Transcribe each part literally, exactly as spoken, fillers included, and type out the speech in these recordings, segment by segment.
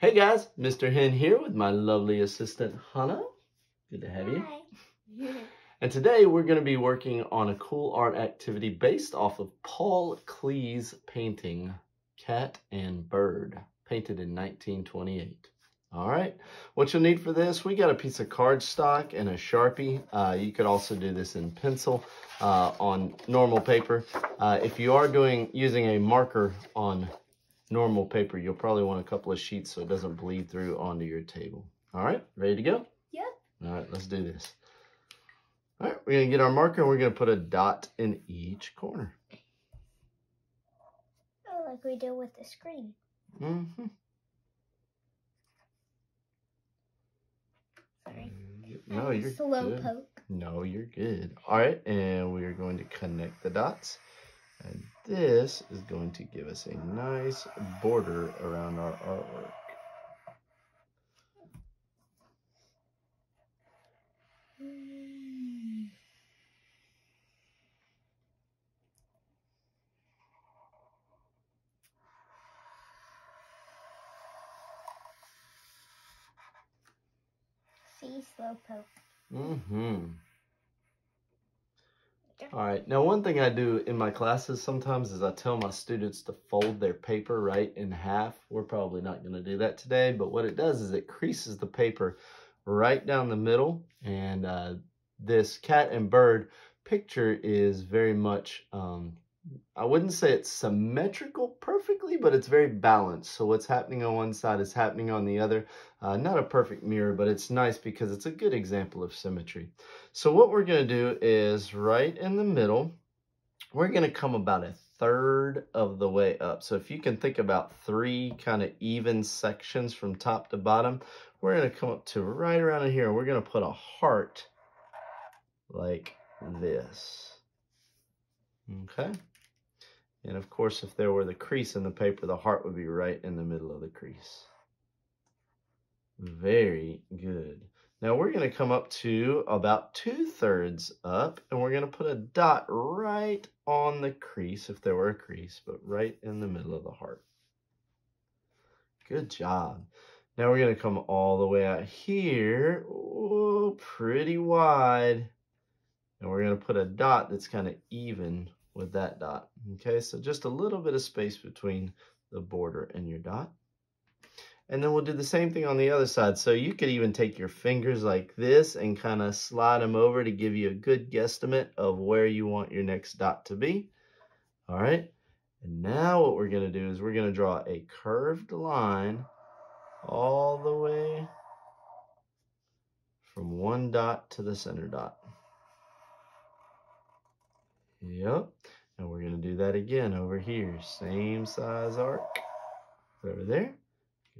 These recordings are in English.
Hey guys, Mister Hen here with my lovely assistant, Hannah. Good to have you. Hi. And today we're going to be working on a cool art activity based off of Paul Klee's painting, Cat and Bird, painted in nineteen twenty-eight. All right, what you'll need for this, we got a piece of cardstock and a Sharpie. Uh, you could also do this in pencil uh, on normal paper. Uh, if you are doing using a marker on normal paper, you'll probably want a couple of sheets so it doesn't bleed through onto your table. All right, ready to go? Yep. All right, let's do this. All right, we're going to get our marker and we're going to put a dot in each corner. Oh, like we do with the screen. Mm-hmm. Sorry. No, you're slow good. Poke. No, you're good. All right, and we are going to connect the dots. And this is going to give us a nice border around our artwork. See, slowpoke. Mm-hmm. All right. Now, one thing I do in my classes sometimes is I tell my students to fold their paper right in half. We're probably not going to do that today, but what it does is it creases the paper right down the middle. And uh, this cat and bird picture is very much, um, I wouldn't say it's symmetrical perfectly, but it's very balanced. So what's happening on one side is happening on the other. Uh, not a perfect mirror, but it's nice because it's a good example of symmetry. So what we're going to do is right in the middle, we're going to come about a third of the way up. So if you can think about three kind of even sections from top to bottom, we're going to come up to right around in here. And we're going to put a heart like this. Okay. And of course, if there were the crease in the paper, the heart would be right in the middle of the crease. Very good. Now we're going to come up to about two thirds up and we're going to put a dot right on the crease, if there were a crease, but right in the middle of the heart. Good job. Now we're going to come all the way out here. Oh, pretty wide. And we're going to put a dot that's kind of even with that dot. Okay, so just a little bit of space between the border and your dot. And then we'll do the same thing on the other side. So you could even take your fingers like this and kind of slide them over to give you a good guesstimate of where you want your next dot to be. All right, and now what we're going to do is we're going to draw a curved line all the way from one dot to the center dot. Yep, and we're going to do that again over here. Same size arc over there.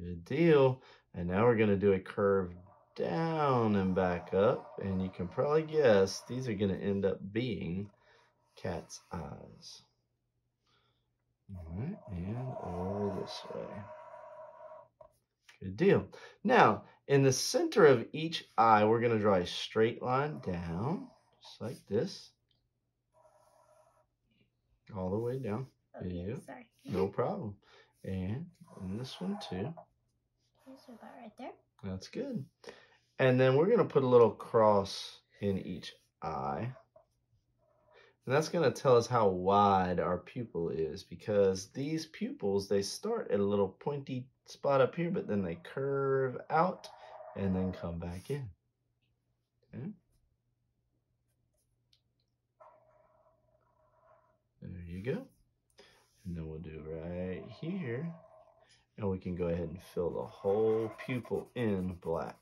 Good deal. And now we're going to do a curve down and back up. And you can probably guess these are going to end up being cat's eyes. All right, and over this way. Good deal. Now, in the center of each eye, we're going to draw a straight line down, just like this. All the way down. Okay, yeah. Sorry. No problem. And, and this one too. There's a dot right there. That's good. And then we're going to put a little cross in each eye. And that's going to tell us how wide our pupil is, because these pupils, they start at a little pointy spot up here, but then they curve out and then come back in. Okay. There you go. And then we'll do right here. And we can go ahead and fill the whole pupil in black.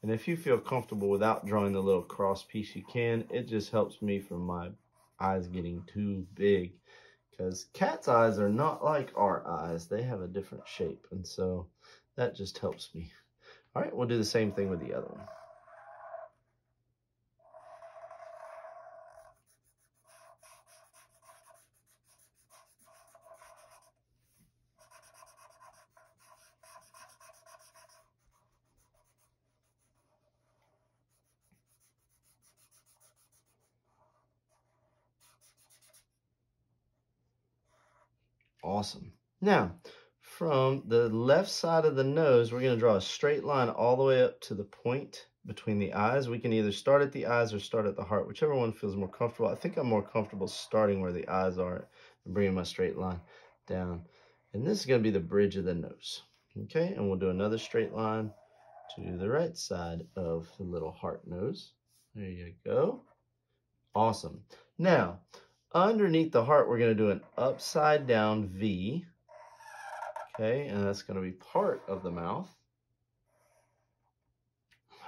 And if you feel comfortable without drawing the little cross piece, you can. It just helps me from my eyes getting too big. Because cat's eyes are not like our eyes. They have a different shape. And so that just helps me. All right, we'll do the same thing with the other one. Awesome. Now, from the left side of the nose, we're going to draw a straight line all the way up to the point between the eyes. We can either start at the eyes or start at the heart, whichever one feels more comfortable. I think I'm more comfortable starting where the eyes are and bringing my straight line down. And this is going to be the bridge of the nose. Okay, and we'll do another straight line to the right side of the little heart nose. There you go. Awesome. Now, underneath the heart, we're going to do an upside down V. Okay, and that's going to be part of the mouth.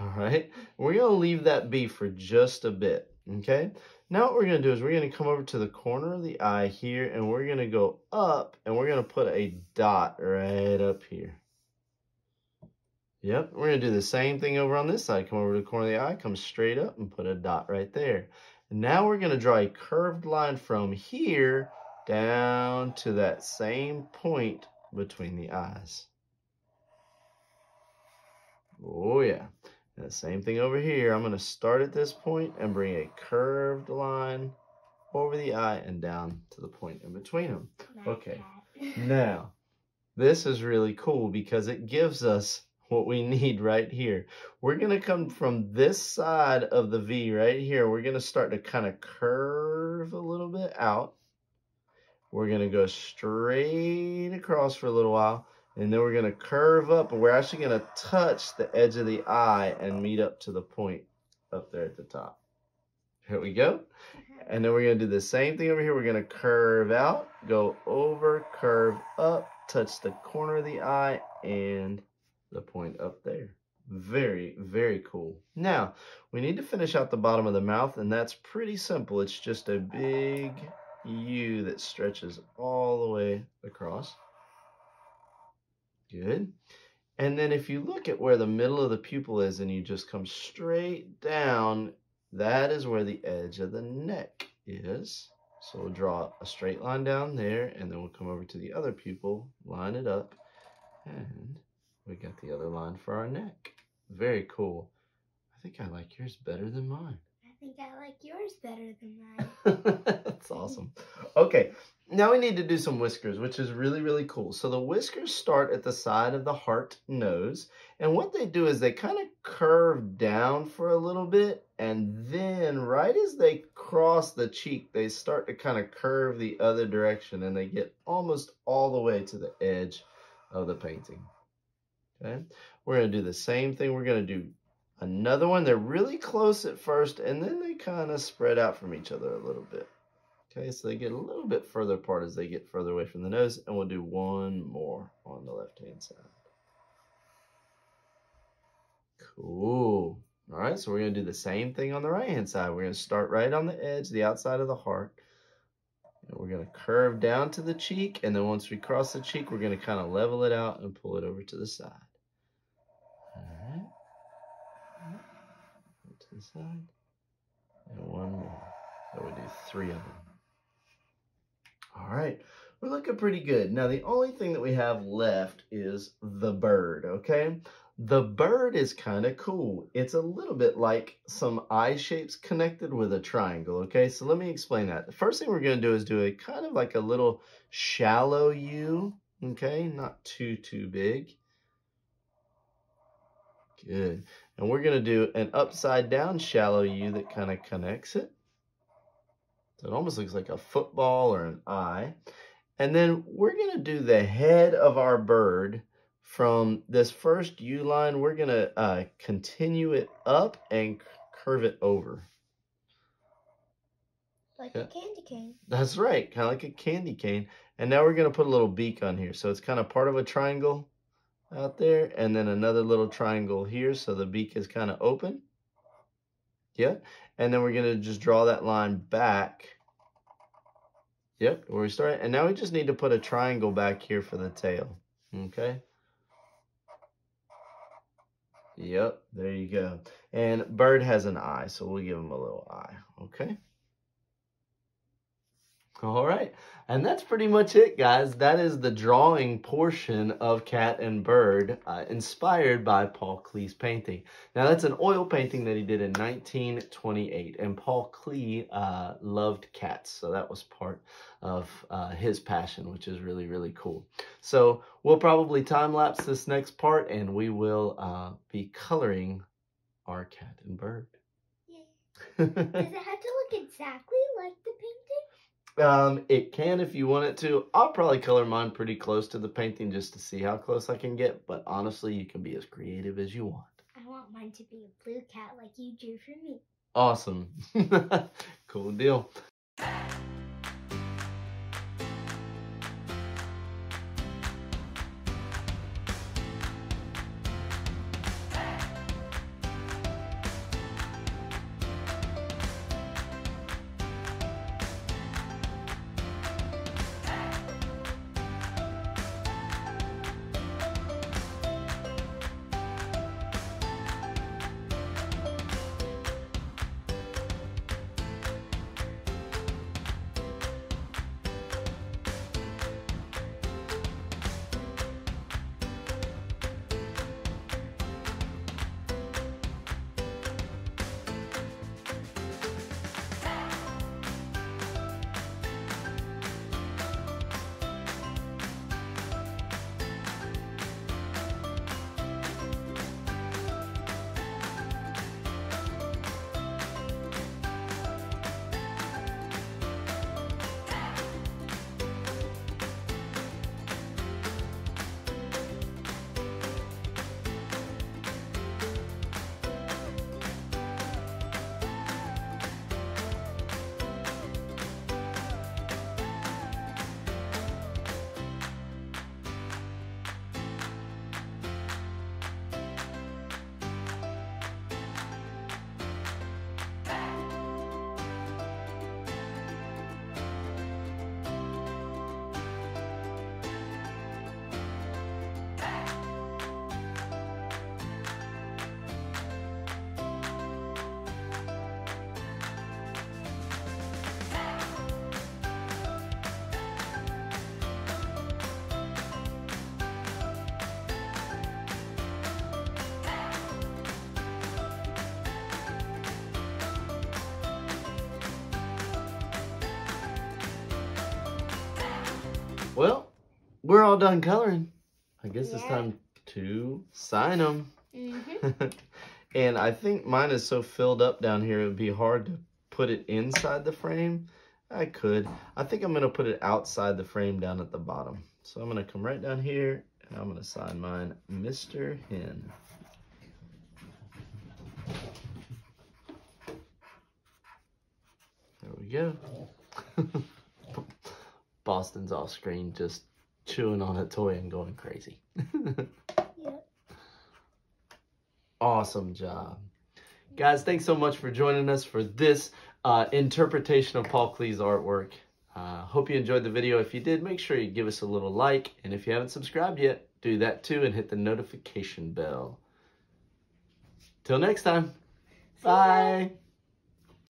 All right, we're going to leave that be for just a bit. Okay, now what we're going to do is we're going to come over to the corner of the eye here, and we're going to go up, and we're going to put a dot right up here. Yep, we're going to do the same thing over on this side. Come over to the corner of the eye, come straight up, and put a dot right there. Now we're going to draw a curved line from here down to that same point between the eyes. Oh, yeah. And the same thing over here. I'm going to start at this point and bring a curved line over the eye and down to the point in between them. Okay. Now, this is really cool because it gives us what we need right here. We're going to come from this side of the V right here. We're going to start to kind of curve a little bit out. We're going to go straight across for a little while, and then we're going to curve up, and we're actually going to touch the edge of the eye and meet up to the point up there at the top. Here we go. And then we're going to do the same thing over here. We're going to curve out, go over, curve up, touch the corner of the eye, and the point up there. Very, very cool. Now, we need to finish out the bottom of the mouth, and that's pretty simple. It's just a big U that stretches all the way across. Good. And then if you look at where the middle of the pupil is and you just come straight down, that is where the edge of the neck is. So we'll draw a straight line down there, and then we'll come over to the other pupil, line it up, and we got the other line for our neck. Very cool. I think I like yours better than mine. I think I like yours better than mine. That's awesome. Okay, now we need to do some whiskers, which is really, really cool. So the whiskers start at the side of the heart nose. And what they do is they kind of curve down for a little bit. And then right as they cross the cheek, they start to kind of curve the other direction. And they get almost all the way to the edge of the painting. Okay, we're going to do the same thing. We're going to do another one. They're really close at first, and then they kind of spread out from each other a little bit. Okay, so they get a little bit further apart as they get further away from the nose, and we'll do one more on the left-hand side. Cool. All right, so we're going to do the same thing on the right-hand side. We're going to start right on the edge, the outside of the heart. And we're going to curve down to the cheek, and then once we cross the cheek, we're going to kind of level it out and pull it over to the side. All right. All right. Over to the side. And one more. So we do three of them. All right. We're looking pretty good. Now, the only thing that we have left is the bird, okay? The bird is kind of cool. It's a little bit like some eye shapes connected with a triangle, okay? So let me explain that. The first thing we're going to do is do a kind of like a little shallow U, okay? Not too, too big. Good. And we're going to do an upside down shallow U that kind of connects it. So it almost looks like a football or an eye. And then we're going to do the head of our bird. From this first U line, we're going to uh, continue it up and curve it over. Like yeah. a candy cane. That's right, kind of like a candy cane. And now we're going to put a little beak on here. So it's kind of part of a triangle out there, and then another little triangle here. So the beak is kind of open. Yeah. And then we're going to just draw that line back. Yep, where we started. And now we just need to put a triangle back here for the tail. Okay. Yep, there you go. And bird has an eye, so we'll give him a little eye, okay? All right, and that's pretty much it, guys. That is the drawing portion of Cat and Bird, uh, inspired by Paul Klee's painting. Now, that's an oil painting that he did in nineteen twenty-eight, and Paul Klee uh, loved cats, so that was part of uh, his passion, which is really, really cool. So we'll probably time-lapse this next part, and we will uh, be coloring our cat and bird. Yeah. Does it have to look exactly like the painting? Um, it can if you want it to. I'll probably color mine pretty close to the painting just to see how close I can get, but honestly, you can be as creative as you want. I want mine to be a blue cat like you drew for me. Awesome. Cool deal. Well, we're all done coloring. I guess yeah. It's time to sign them. Mm-hmm. And I think mine is so filled up down here, it would be hard to put it inside the frame. I could. I think I'm going to put it outside the frame down at the bottom. So I'm going to come right down here, and I'm going to sign mine, Mister Hen. There we go. Boston's off screen just chewing on a toy and going crazy. Yep. Awesome job. Guys, thanks so much for joining us for this uh, interpretation of Paul Klee's artwork. Uh, hope you enjoyed the video. If you did, make sure you give us a little like. And if you haven't subscribed yet, do that too and hit the notification bell. Till next time. Bye.